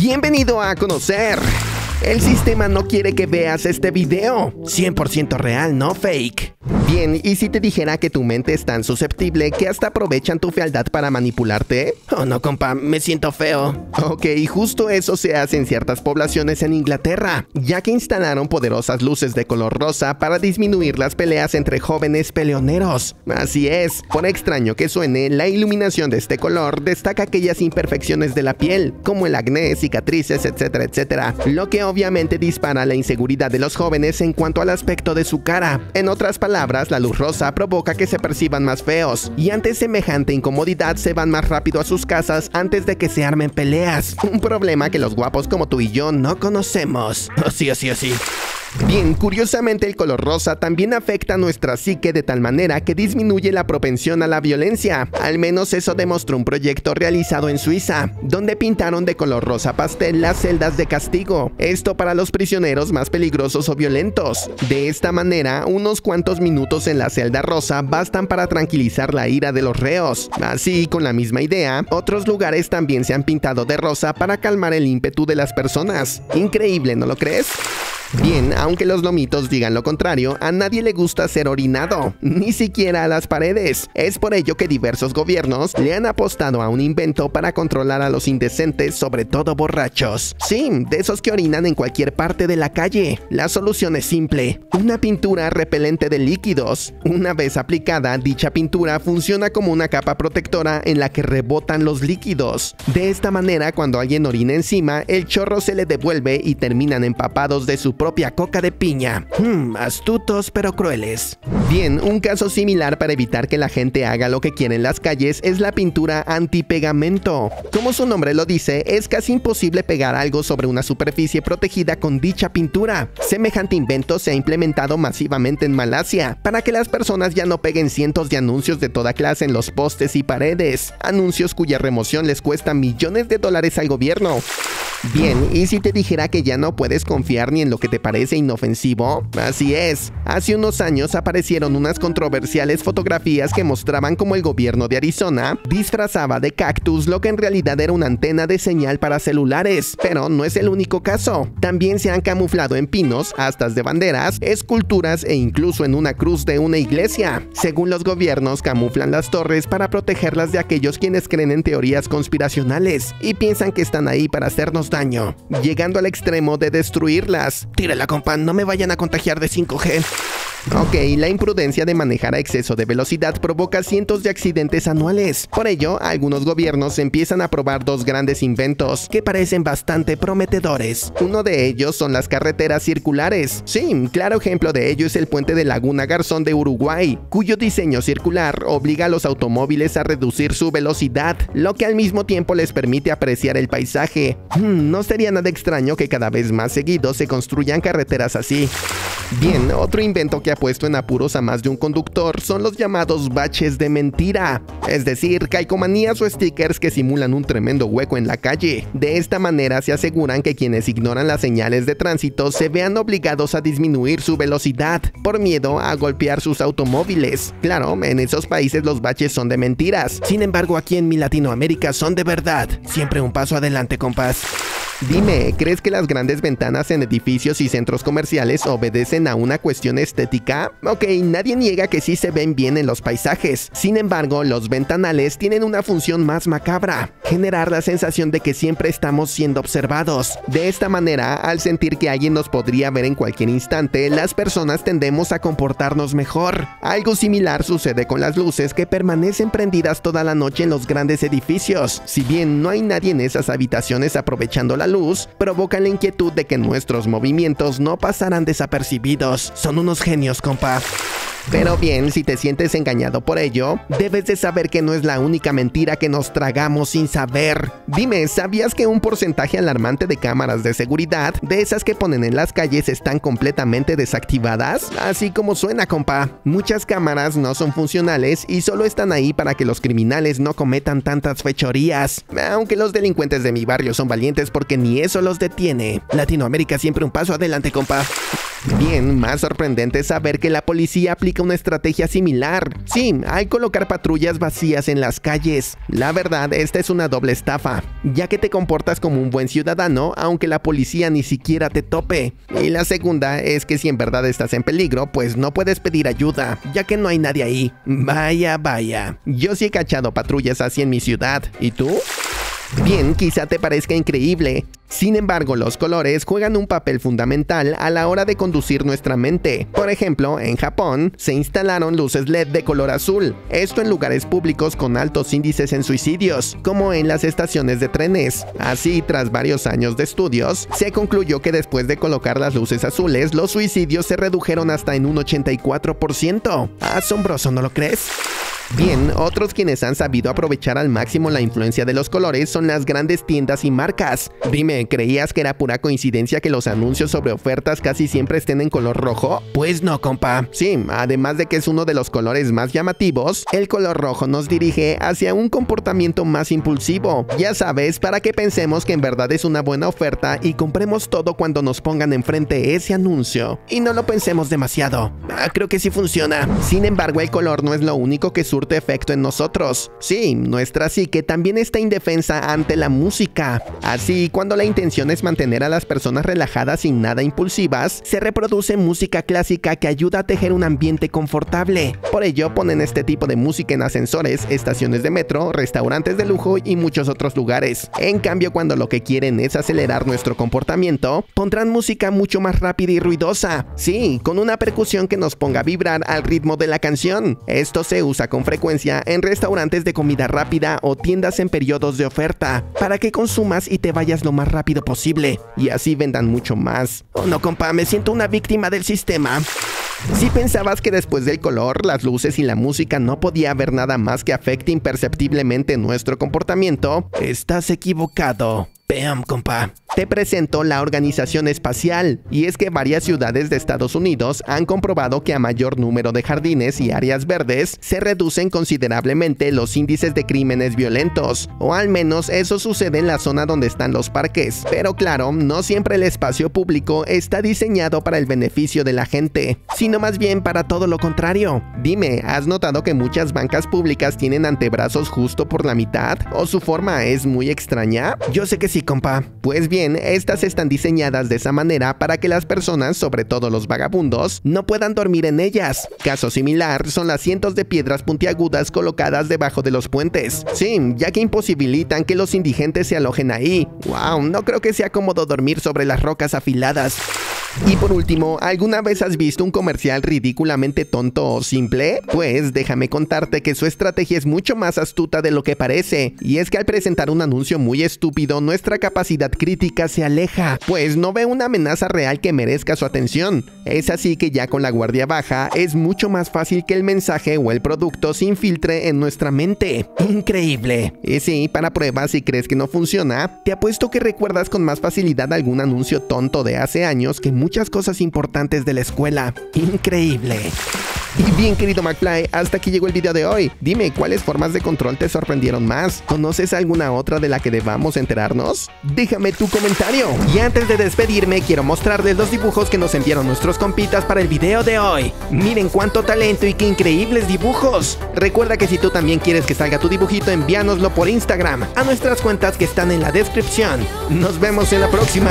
Bienvenido a Conocer. El sistema no quiere que veas este video. 100% real, no fake. Bien, ¿y si te dijera que tu mente es tan susceptible que hasta aprovechan tu fealdad para manipularte? Oh no, compa, me siento feo. Ok, justo eso se hace en ciertas poblaciones en Inglaterra, ya que instalaron poderosas luces de color rosa para disminuir las peleas entre jóvenes peleoneros. Así es, por extraño que suene, la iluminación de este color destaca aquellas imperfecciones de la piel, como el acné, cicatrices, etcétera, etcétera, lo que obviamente dispara la inseguridad de los jóvenes en cuanto al aspecto de su cara. En otras palabras, la luz rosa provoca que se perciban más feos y ante semejante incomodidad se van más rápido a sus casas antes de que se armen peleas. Un problema que los guapos como tú y yo no conocemos. Así, así, así. Bien, curiosamente el color rosa también afecta a nuestra psique de tal manera que disminuye la propensión a la violencia. Al menos eso demostró un proyecto realizado en Suiza, donde pintaron de color rosa pastel las celdas de castigo. Esto para los prisioneros más peligrosos o violentos. De esta manera, unos cuantos minutos en la celda rosa bastan para tranquilizar la ira de los reos. Así, con la misma idea, otros lugares también se han pintado de rosa para calmar el ímpetu de las personas. Increíble, ¿no lo crees? Bien, aunque los lomitos digan lo contrario, a nadie le gusta ser orinado, ni siquiera a las paredes. Es por ello que diversos gobiernos le han apostado a un invento para controlar a los indecentes, sobre todo borrachos. Sí, de esos que orinan en cualquier parte de la calle. La solución es simple, una pintura repelente de líquidos. Una vez aplicada, dicha pintura funciona como una capa protectora en la que rebotan los líquidos. De esta manera, cuando alguien orina encima, el chorro se le devuelve y terminan empapados de su propia coca de piña. Astutos pero crueles. Bien, un caso similar para evitar que la gente haga lo que quiere en las calles es la pintura antipegamento. Como su nombre lo dice, es casi imposible pegar algo sobre una superficie protegida con dicha pintura. Semejante invento se ha implementado masivamente en Malasia para que las personas ya no peguen cientos de anuncios de toda clase en los postes y paredes, anuncios cuya remoción les cuesta millones de dólares al gobierno. Bien, ¿y si te dijera que ya no puedes confiar ni en lo que te parece inofensivo? Así es, hace unos años aparecieron unas controversiales fotografías que mostraban cómo el gobierno de Arizona disfrazaba de cactus lo que en realidad era una antena de señal para celulares, pero no es el único caso. También se han camuflado en pinos, astas de banderas, esculturas e incluso en una cruz de una iglesia. Según los gobiernos, camuflan las torres para protegerlas de aquellos quienes creen en teorías conspiracionales y piensan que están ahí para hacernos daño, llegando al extremo de destruirlas. Tírala, compa, no me vayan a contagiar de 5G. Ok, la imprudencia de manejar a exceso de velocidad provoca cientos de accidentes anuales. Por ello, algunos gobiernos empiezan a probar dos grandes inventos que parecen bastante prometedores. Uno de ellos son las carreteras circulares. Sí, claro ejemplo de ello es el puente de Laguna Garzón de Uruguay, cuyo diseño circular obliga a los automóviles a reducir su velocidad, lo que al mismo tiempo les permite apreciar el paisaje. No sería nada extraño que cada vez más seguido se construyan carreteras así. Bien, otro invento que ha puesto en apuros a más de un conductor son los llamados baches de mentira, es decir, calcomanías o stickers que simulan un tremendo hueco en la calle. De esta manera se aseguran que quienes ignoran las señales de tránsito se vean obligados a disminuir su velocidad por miedo a golpear sus automóviles. Claro, en esos países los baches son de mentiras, sin embargo aquí en mi Latinoamérica son de verdad. Siempre un paso adelante, compás. Dime, ¿crees que las grandes ventanas en edificios y centros comerciales obedecen a una cuestión estética? Ok, nadie niega que sí se ven bien en los paisajes. Sin embargo, los ventanales tienen una función más macabra: generar la sensación de que siempre estamos siendo observados. De esta manera, al sentir que alguien nos podría ver en cualquier instante, las personas tendemos a comportarnos mejor. Algo similar sucede con las luces que permanecen prendidas toda la noche en los grandes edificios. Si bien no hay nadie en esas habitaciones aprovechando la luz, provocan la inquietud de que nuestros movimientos no pasarán desapercibidos. Son unos genios, compa. Pero bien, si te sientes engañado por ello, debes de saber que no es la única mentira que nos tragamos sin saber. Dime, ¿sabías que un porcentaje alarmante de cámaras de seguridad, de esas que ponen en las calles, están completamente desactivadas? Así como suena, compa. Muchas cámaras no son funcionales y solo están ahí para que los criminales no cometan tantas fechorías. Aunque los delincuentes de mi barrio son valientes porque ni eso los detiene. Latinoamérica siempre un paso adelante, compa. Bien, más sorprendente es saber que la policía aplica aplica una estrategia similar. Sí, al colocar patrullas vacías en las calles. La verdad, esta es una doble estafa, ya que te comportas como un buen ciudadano, aunque la policía ni siquiera te tope. Y la segunda es que si en verdad estás en peligro, pues no puedes pedir ayuda, ya que no hay nadie ahí. Vaya, vaya. Yo sí he cachado patrullas así en mi ciudad. ¿Y tú? Bien, quizá te parezca increíble. Sin embargo, los colores juegan un papel fundamental a la hora de conducir nuestra mente. Por ejemplo, en Japón se instalaron luces LED de color azul, esto en lugares públicos con altos índices en suicidios, como en las estaciones de trenes. Así, tras varios años de estudios, se concluyó que después de colocar las luces azules, los suicidios se redujeron hasta en un 84%. Asombroso, ¿no lo crees? Bien, otros quienes han sabido aprovechar al máximo la influencia de los colores son las grandes tiendas y marcas. Dime, ¿creías que era pura coincidencia que los anuncios sobre ofertas casi siempre estén en color rojo? Pues no, compa. Sí, además de que es uno de los colores más llamativos, el color rojo nos dirige hacia un comportamiento más impulsivo. Ya sabes, para que pensemos que en verdad es una buena oferta y compremos todo cuando nos pongan enfrente ese anuncio. Y no lo pensemos demasiado. Creo que sí funciona. Sin embargo, el color no es lo único que surge efecto en nosotros. Sí, nuestra psique también está indefensa ante la música. Así, cuando la intención es mantener a las personas relajadas y nada impulsivas, se reproduce música clásica que ayuda a tejer un ambiente confortable. Por ello, ponen este tipo de música en ascensores, estaciones de metro, restaurantes de lujo y muchos otros lugares. En cambio, cuando lo que quieren es acelerar nuestro comportamiento, pondrán música mucho más rápida y ruidosa. Sí, con una percusión que nos ponga a vibrar al ritmo de la canción. Esto se usa con frecuencia en restaurantes de comida rápida o tiendas en periodos de oferta, para que consumas y te vayas lo más rápido posible, y así vendan mucho más. Oh no, compa, me siento una víctima del sistema. Si pensabas que después del color, las luces y la música no podía haber nada más que afecte imperceptiblemente nuestro comportamiento, estás equivocado. Bam, compa. Te presento la Organización Espacial, y es que varias ciudades de Estados Unidos han comprobado que a mayor número de jardines y áreas verdes se reducen considerablemente los índices de crímenes violentos, o al menos eso sucede en la zona donde están los parques. Pero claro, no siempre el espacio público está diseñado para el beneficio de la gente, sino más bien para todo lo contrario. Dime, ¿has notado que muchas bancas públicas tienen antebrazos justo por la mitad? ¿O su forma es muy extraña? Yo sé que sí, compa. Pues bien, estas están diseñadas de esa manera para que las personas, sobre todo los vagabundos, no puedan dormir en ellas. Caso similar son las cientos de piedras puntiagudas colocadas debajo de los puentes. Sí, ya que imposibilitan que los indigentes se alojen ahí. Wow, no creo que sea cómodo dormir sobre las rocas afiladas. Y por último, ¿alguna vez has visto un comercial ridículamente tonto o simple? Pues déjame contarte que su estrategia es mucho más astuta de lo que parece, y es que al presentar un anuncio muy estúpido, nuestra capacidad crítica se aleja, pues no ve una amenaza real que merezca su atención. Es así que ya con la guardia baja, es mucho más fácil que el mensaje o el producto se infiltre en nuestra mente. ¡Increíble! Y sí, para prueba, si crees que no funciona, te apuesto que recuerdas con más facilidad algún anuncio tonto de hace años que muchas cosas importantes de la escuela. ¡Increíble! Y bien, querido McFly, hasta aquí llegó el video de hoy. Dime, ¿cuáles formas de control te sorprendieron más? ¿Conoces alguna otra de la que debamos enterarnos? Déjame tu comentario. Y antes de despedirme, quiero mostrarles los dibujos que nos enviaron nuestros compitas para el video de hoy. Miren cuánto talento y qué increíbles dibujos. Recuerda que si tú también quieres que salga tu dibujito, envíanoslo por Instagram a nuestras cuentas que están en la descripción. Nos vemos en la próxima.